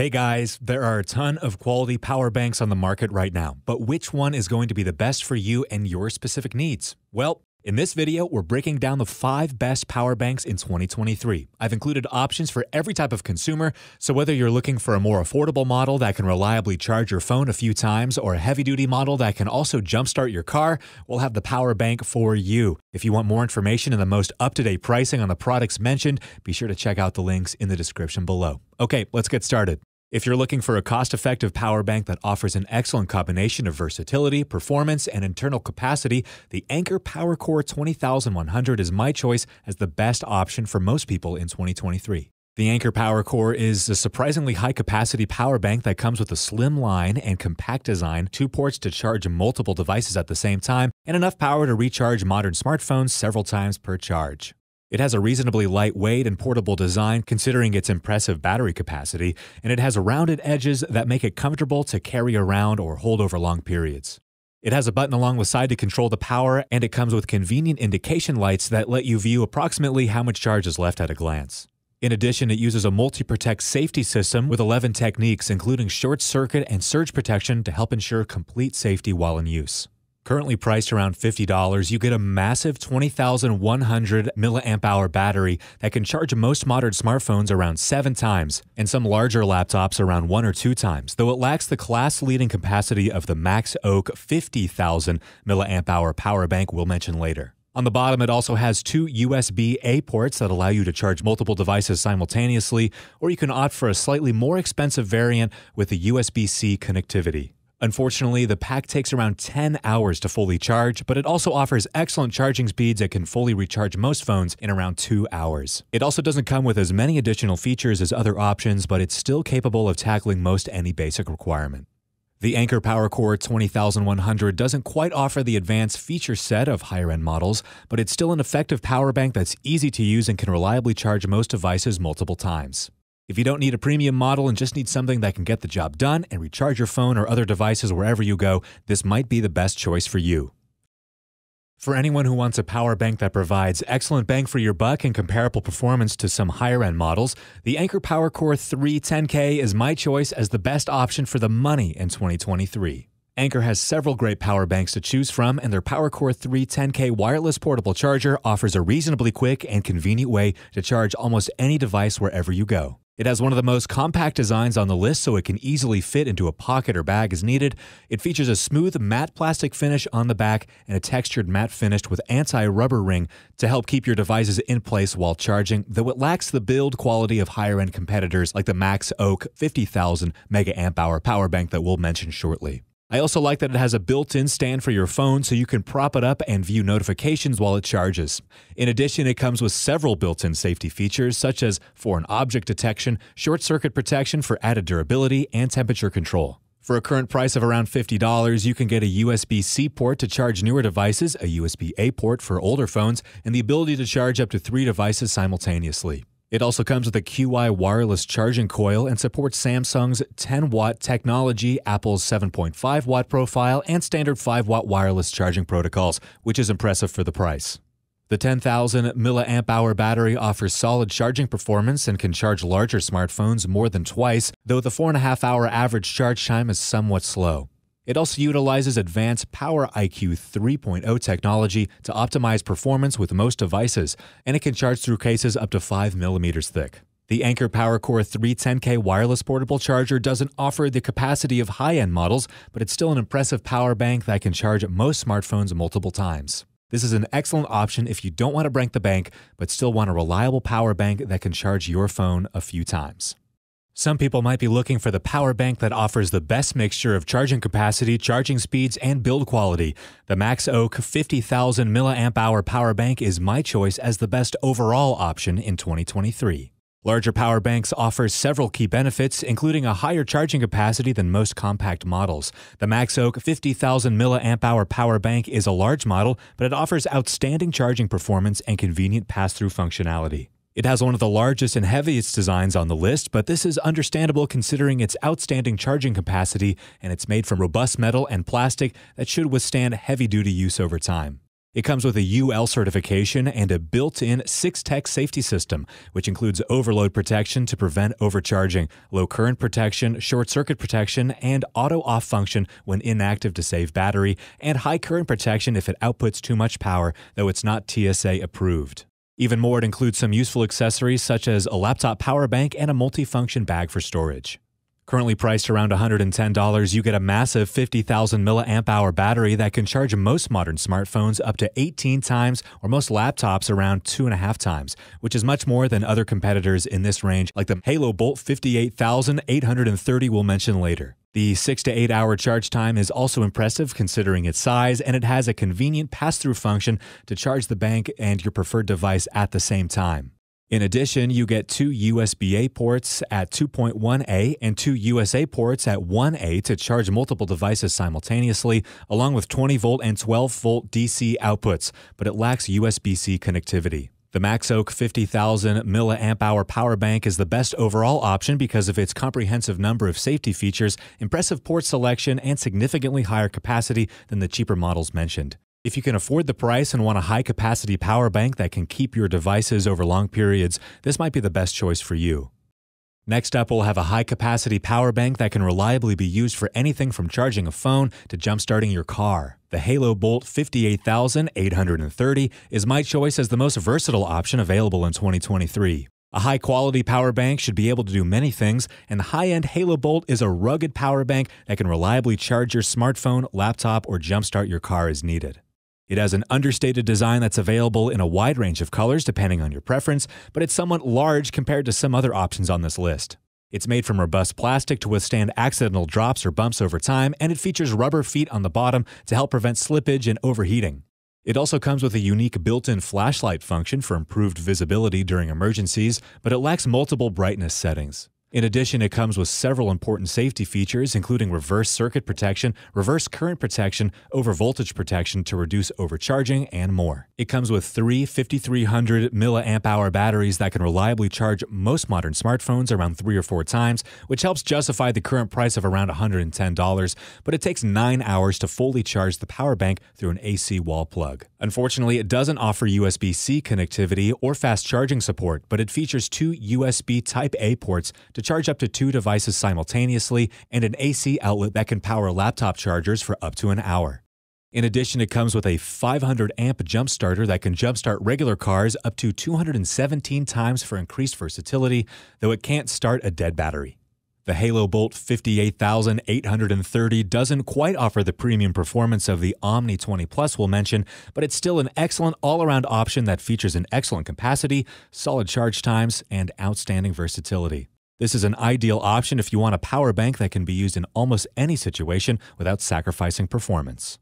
Hey guys, there are a ton of quality power banks on the market right now, but which one is going to be the best for you and your specific needs? Well, in this video, we're breaking down the 5 best power banks in 2023. I've included options for every type of consumer, so whether you're looking for a more affordable model that can reliably charge your phone a few times or a heavy-duty model that can also jumpstart your car, we'll have the power bank for you. If you want more information and the most up-to-date pricing on the products mentioned, be sure to check out the links in the description below. Okay, let's get started. If you're looking for a cost-effective power bank that offers an excellent combination of versatility, performance, and internal capacity, the Anker PowerCore 20100 is my choice as the best option for most people in 2023. The Anker PowerCore is a surprisingly high-capacity power bank that comes with a slim line and compact design, 2 ports to charge multiple devices at the same time, and enough power to recharge modern smartphones several times per charge. It has a reasonably lightweight and portable design considering its impressive battery capacity, and it has rounded edges that make it comfortable to carry around or hold over long periods. It has a button along the side to control the power, and it comes with convenient indication lights that let you view approximately how much charge is left at a glance. In addition, it uses a multi-protect safety system with 11 techniques including short circuit and surge protection to help ensure complete safety while in use. Currently priced around $50, you get a massive 20,100 mAh battery that can charge most modern smartphones around 7 times and some larger laptops around 1 or 2 times, though it lacks the class-leading capacity of the MaxOak 50,000 mAh power bank we'll mention later. On the bottom, it also has 2 USB-A ports that allow you to charge multiple devices simultaneously, or you can opt for a slightly more expensive variant with a USB-C connectivity. Unfortunately, the pack takes around 10 hours to fully charge, but it also offers excellent charging speeds that can fully recharge most phones in around 2 hours. It also doesn't come with as many additional features as other options, but it's still capable of tackling most any basic requirement. The Anker PowerCore 20100 doesn't quite offer the advanced feature set of higher-end models, but it's still an effective power bank that's easy to use and can reliably charge most devices multiple times. If you don't need a premium model and just need something that can get the job done and recharge your phone or other devices wherever you go, this might be the best choice for you. For anyone who wants a power bank that provides excellent bang for your buck and comparable performance to some higher-end models, the Anker PowerCore III 10K is my choice as the best option for the money in 2023. Anker has several great power banks to choose from, and their PowerCore III 10K wireless portable charger offers a reasonably quick and convenient way to charge almost any device wherever you go. It has one of the most compact designs on the list, so it can easily fit into a pocket or bag as needed. It features a smooth matte plastic finish on the back and a textured matte finish with anti-rubber ring to help keep your devices in place while charging, though it lacks the build quality of higher-end competitors like the MaxOak 50,000 mAh power bank that we'll mention shortly. I also like that it has a built-in stand for your phone so you can prop it up and view notifications while it charges. In addition, it comes with several built-in safety features such as foreign object detection, short circuit protection for added durability, and temperature control. For a current price of around $50, you can get a USB-C port to charge newer devices, a USB-A port for older phones, and the ability to charge up to 3 devices simultaneously. It also comes with a Qi wireless charging coil and supports Samsung's 10-watt technology, Apple's 7.5-watt profile, and standard 5-watt wireless charging protocols, which is impressive for the price. The 10,000 mAh battery offers solid charging performance and can charge larger smartphones more than twice, though the 4.5-hour average charge time is somewhat slow. It also utilizes advanced PowerIQ 3.0 technology to optimize performance with most devices, and it can charge through cases up to 5 millimeters thick. The Anker PowerCore III 10K wireless portable charger doesn't offer the capacity of high-end models, but it's still an impressive power bank that can charge most smartphones multiple times. This is an excellent option if you don't want to break the bank, but still want a reliable power bank that can charge your phone a few times. Some people might be looking for the power bank that offers the best mixture of charging capacity, charging speeds, and build quality. The MaxOak 50,000 mAh power bank is my choice as the best overall option in 2023. Larger power banks offer several key benefits, including a higher charging capacity than most compact models. The MaxOak 50,000 mAh power bank is a large model, but it offers outstanding charging performance and convenient pass-through functionality. It has one of the largest and heaviest designs on the list, but this is understandable considering its outstanding charging capacity, and it's made from robust metal and plastic that should withstand heavy-duty use over time. It comes with a UL certification and a built-in 6-tech safety system, which includes overload protection to prevent overcharging, low current protection, short circuit protection, and auto-off function when inactive to save battery, and high current protection if it outputs too much power, though it's not TSA approved. Even more, it includes some useful accessories such as a laptop power bank and a multi-function bag for storage. Currently priced around $110, you get a massive 50,000 mAh battery that can charge most modern smartphones up to 18 times or most laptops around 2.5 times, which is much more than other competitors in this range like the Halo Bolt 58830 we'll mention later. The 6- to 8-hour charge time is also impressive considering its size, and it has a convenient pass-through function to charge the bank and your preferred device at the same time. In addition, you get 2 USB-A ports at 2.1A and 2 USA ports at 1A to charge multiple devices simultaneously, along with 20-volt and 12-volt DC outputs, but it lacks USB-C connectivity. The MaxOak 50,000 mAh power bank is the best overall option because of its comprehensive number of safety features, impressive port selection, and significantly higher capacity than the cheaper models mentioned. If you can afford the price and want a high-capacity power bank that can keep your devices over long periods, this might be the best choice for you. Next up, we'll have a high-capacity power bank that can reliably be used for anything from charging a phone to jump-starting your car. The Halo Bolt 58830 is my choice as the most versatile option available in 2023. A high-quality power bank should be able to do many things, and the high-end Halo Bolt is a rugged power bank that can reliably charge your smartphone, laptop, or jump-start your car as needed. It has an understated design that's available in a wide range of colors depending on your preference, but it's somewhat large compared to some other options on this list. It's made from robust plastic to withstand accidental drops or bumps over time, and it features rubber feet on the bottom to help prevent slippage and overheating. It also comes with a unique built-in flashlight function for improved visibility during emergencies, but it lacks multiple brightness settings. In addition, it comes with several important safety features, including reverse circuit protection, reverse current protection, overvoltage protection to reduce overcharging, and more. It comes with 3 5300 mAh batteries that can reliably charge most modern smartphones around 3 or 4 times, which helps justify the current price of around $110, but it takes 9 hours to fully charge the power bank through an AC wall plug. Unfortunately, it doesn't offer USB-C connectivity or fast charging support, but it features 2 USB Type-A ports to charge up to 2 devices simultaneously and an AC outlet that can power laptop chargers for up to an hour. In addition, it comes with a 500-amp jump starter that can jumpstart regular cars up to 217 times for increased versatility, though it can't start a dead battery. The Halo Bolt 58830 doesn't quite offer the premium performance of the Omni 20 Plus we'll mention, but it's still an excellent all-around option that features an excellent capacity, solid charge times, and outstanding versatility. This is an ideal option if you want a power bank that can be used in almost any situation without sacrificing performance.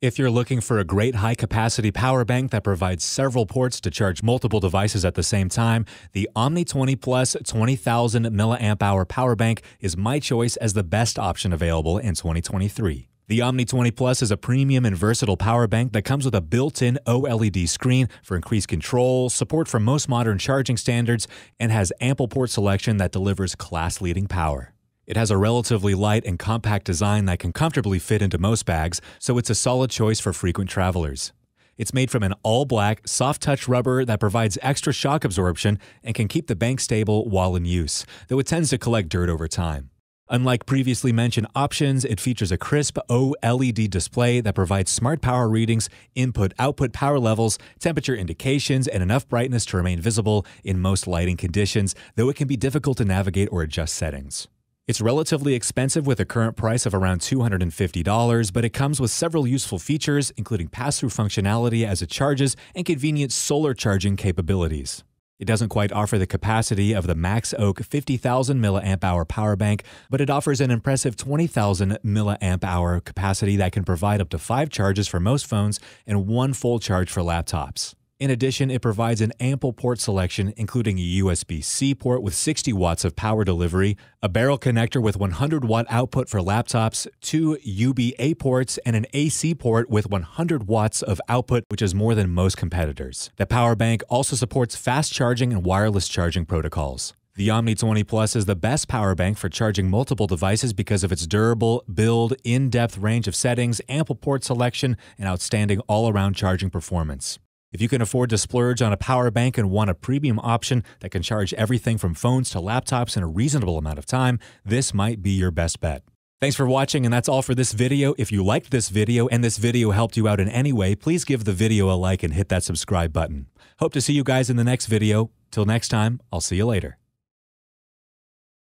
If you're looking for a great high-capacity power bank that provides several ports to charge multiple devices at the same time, the Omni 20 Plus 20,000 mAh power bank is my choice as the best option available in 2023. The Omni 20 Plus is a premium and versatile power bank that comes with a built-in OLED screen for increased control, support for most modern charging standards, and has ample port selection that delivers class-leading power. It has a relatively light and compact design that can comfortably fit into most bags, so it's a solid choice for frequent travelers. It's made from an all-black, soft-touch rubber that provides extra shock absorption and can keep the bank stable while in use, though it tends to collect dirt over time. Unlike previously mentioned options, it features a crisp OLED display that provides smart power readings, input-output power levels, temperature indications, and enough brightness to remain visible in most lighting conditions, though it can be difficult to navigate or adjust settings. It's relatively expensive with a current price of around $250, but it comes with several useful features, including pass-through functionality as it charges and convenient solar charging capabilities. It doesn't quite offer the capacity of the MaxOak 50,000 mAh power bank, but it offers an impressive 20,000 mAh capacity that can provide up to 5 charges for most phones and 1 full charge for laptops. In addition, it provides an ample port selection, including a USB-C port with 60 watts of power delivery, a barrel connector with 100-watt output for laptops, 2 UBA ports, and an AC port with 100 watts of output, which is more than most competitors. The power bank also supports fast charging and wireless charging protocols. The Omni 20 Plus is the best power bank for charging multiple devices because of its durable build, in-depth range of settings, ample port selection, and outstanding all-around charging performance. If you can afford to splurge on a power bank and want a premium option that can charge everything from phones to laptops in a reasonable amount of time, this might be your best bet. Thanks for watching, and that's all for this video. If you liked this video and this video helped you out in any way, please give the video a like and hit that subscribe button. Hope to see you guys in the next video. Till next time, I'll see you later.